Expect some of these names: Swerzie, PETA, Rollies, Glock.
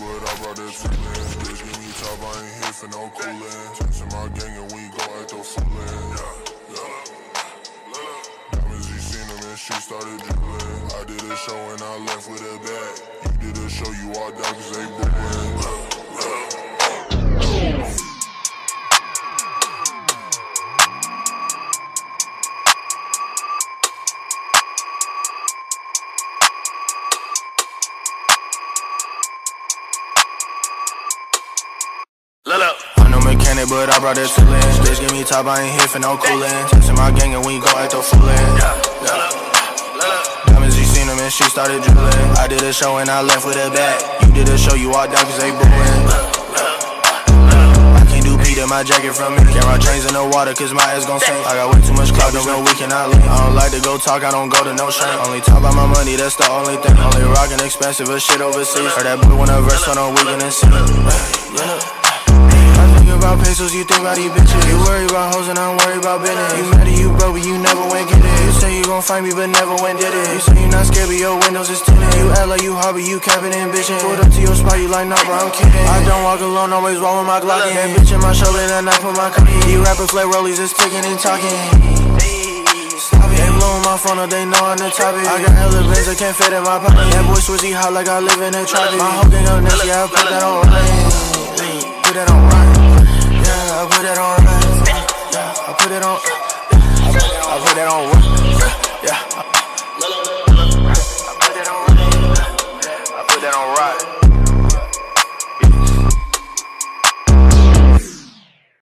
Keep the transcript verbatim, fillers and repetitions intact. but I brought it to me. Bitch, give me top, I ain't here for no coolin'. Turn to my gang and we go act no foolin'. Yeah, yeah. Diamonds, you seen them and she started drooling. I did a show and I left with a bag. You did a show, you all down cause they booin'. I'm no mechanic, but I brought it to land. Bitch, give me top, I ain't here for no coolin'. Testing my gang and we go act no foolin'. Diamonds, you seen them and she started drooling. I did a show and I left with a bag. You did a show, you all down cause they booin'. I can't do PETA, my jacket from me. Can't ride trains in the water cause my ass gon' sink. I got way too much clout, don't know we cannot link. I don't like to go talk, I don't go to no shrink. Only talk about my money, that's the only thing. Only rockin' expensive as shit overseas. Heard that boy when a verse on a weekend and see. About pesos, you think about these bitches. You worry about hoes and I'm worried about business. You mad at you bro, but you never went get it. You say you gon' find me, but never went did it. You say you not scared, but your windows is tinted. You act like you hobby, you capping and bitchin'. Pulled up to your spot, you like, nah bro, I'm kidding. I don't walk alone, always walk with my Glock in. That bitch in my shoulder and I put my cock in. You rapping flat rollies, it's ticking and talking. They blowin' my phone up, they know I'm the topic. I got hella bands, I can't fit in my pocket. That boy Swerzie hot like I live in a tropic. My whole gang up next, yeah, I put that on right. Put that on right. I put that on, yeah, I put it on, yeah, I put that on, yeah, yeah.